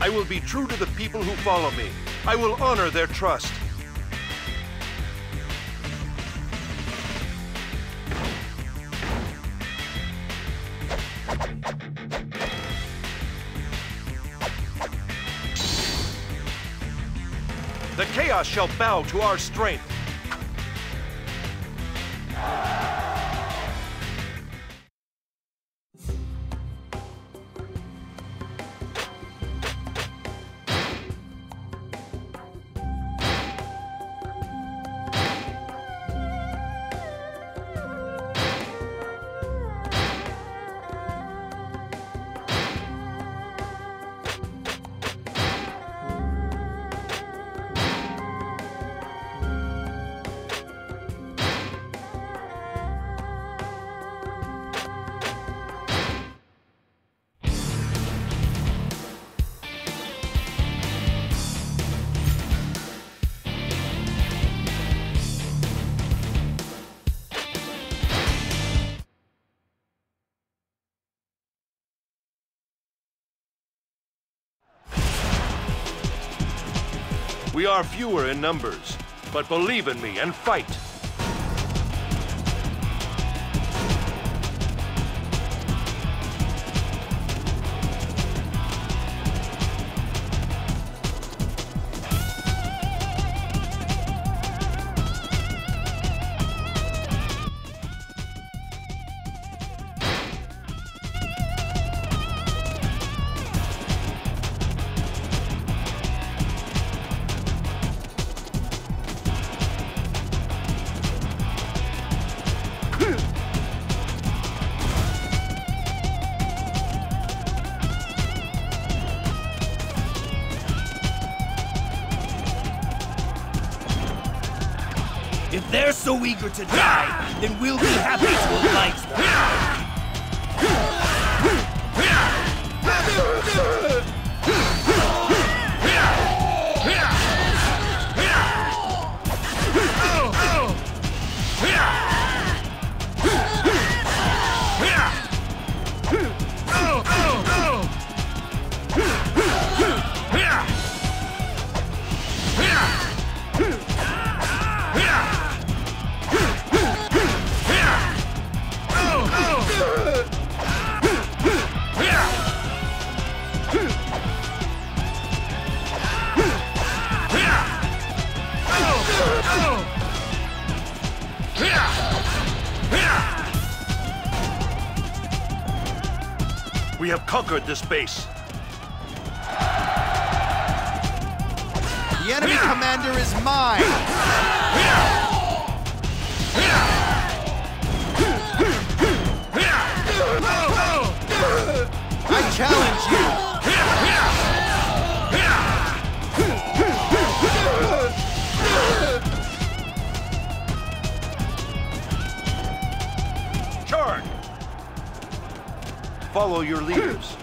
I will be true to the people who follow me. I will honor their trust. The chaos shall bow to our strength. We are fewer in numbers, but believe in me and fight! If they're so eager to die, then we'll be happy to oblige them. We have conquered this base. The enemy commander is mine! I challenge you! Follow your leaders.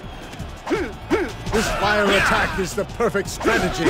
This fire attack is the perfect strategy.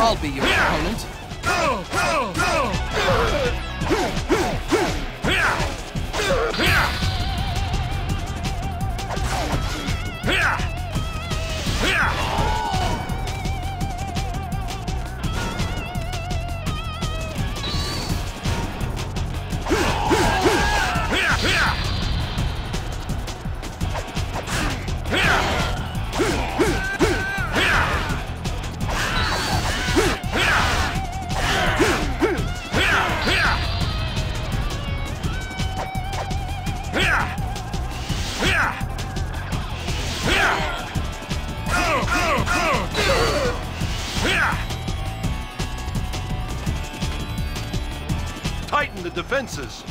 I'll be your opponent. Go! Go! Go! Tighten the defenses.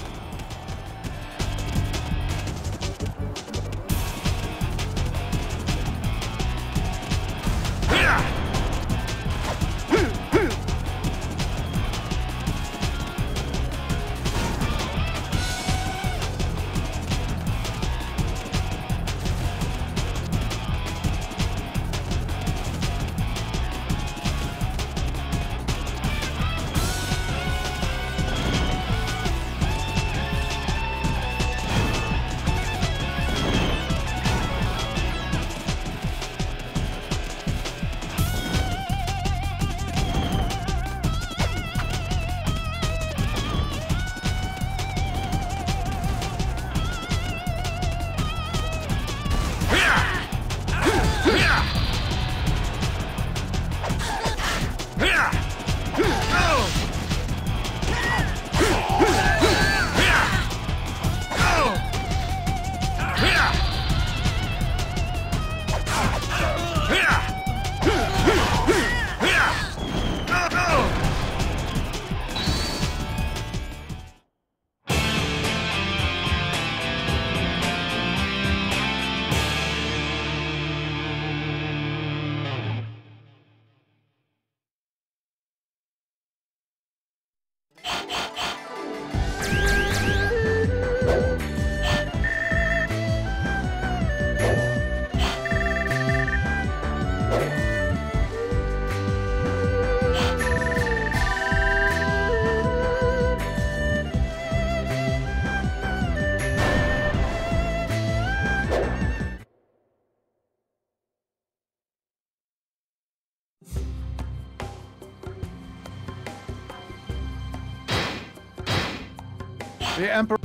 The Emperor...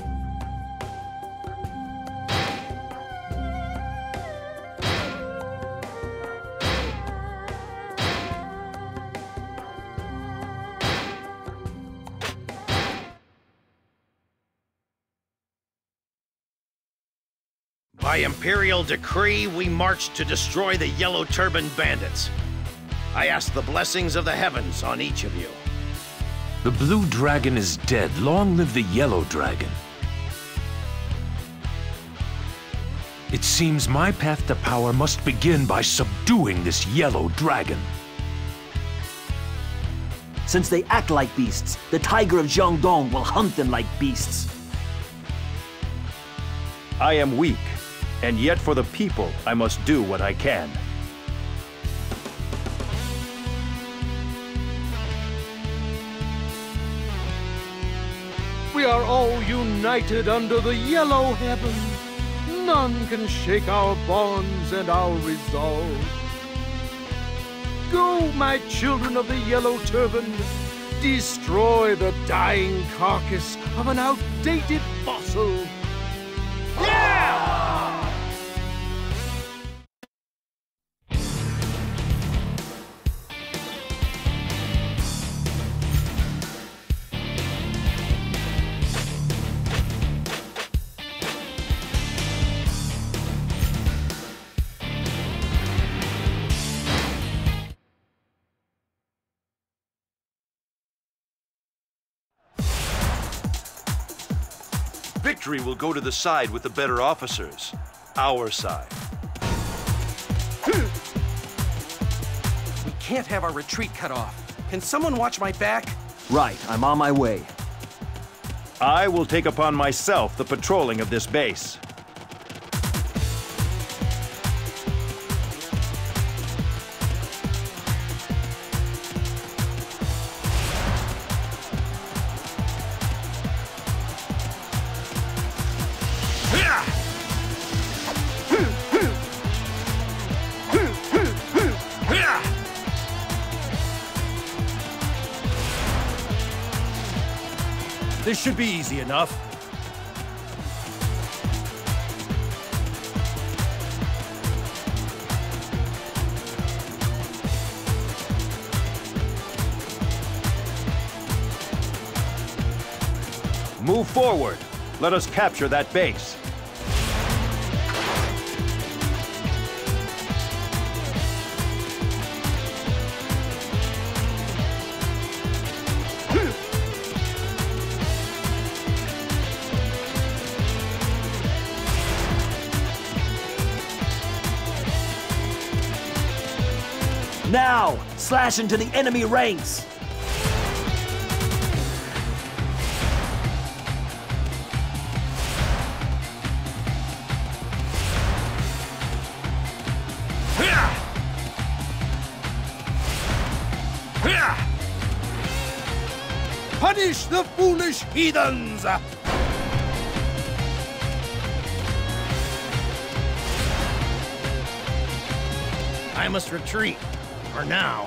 By Imperial decree, we marched to destroy the Yellow Turban bandits. I ask the blessings of the heavens on each of you. The Blue Dragon is dead. Long live the Yellow Dragon. It seems my path to power must begin by subduing this Yellow Dragon. Since they act like beasts, the Tiger of Jiangdong will hunt them like beasts. I am weak, and yet for the people, I must do what I can. We are all united under the yellow heaven. None can shake our bonds and our resolve. Go, my children of the Yellow Turban. Destroy the dying carcass of an outdated fossil. Yeah! Victory will go to the side with the better officers. Our side. We can't have our retreat cut off. Can someone watch my back? Right, I'm on my way. I will take upon myself the patrolling of this base. This should be easy enough. Move forward. Let us capture that base. Now, slash into the enemy ranks! Punish the foolish heathens! I must retreat. For now.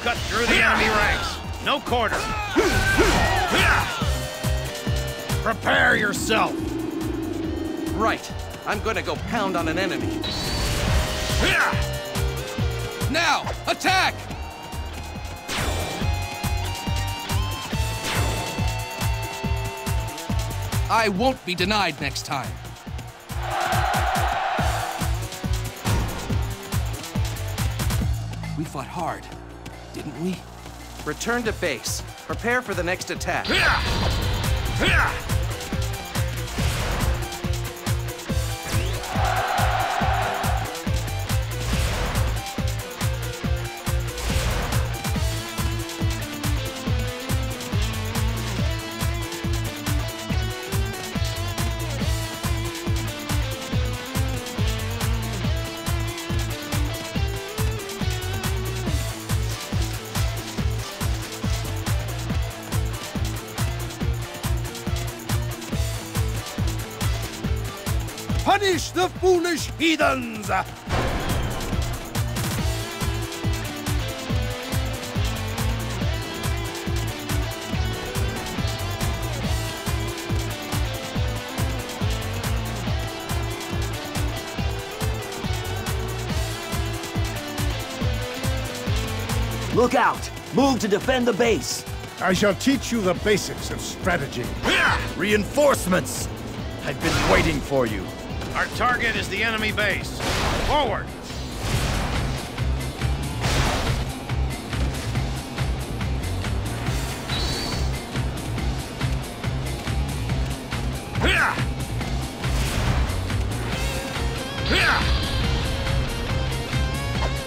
Cut through the enemy ranks. No quarter. Prepare yourself. Right. I'm gonna go pound on an enemy. Now, attack! I won't be denied next time. We fought hard, didn't we? Return to base. Prepare for the next attack. Punish the foolish heathens! Look out! Move to defend the base! I shall teach you the basics of strategy. Yeah! Reinforcements! I've been waiting for you. Our target is the enemy base. Forward!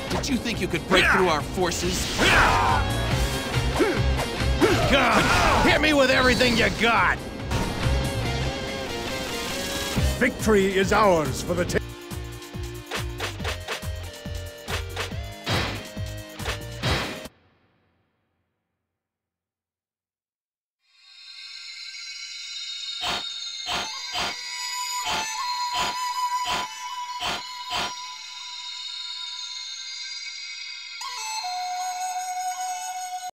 Did you think you could break through our forces? Come, hit me with everything you got! Victory is ours for the taking.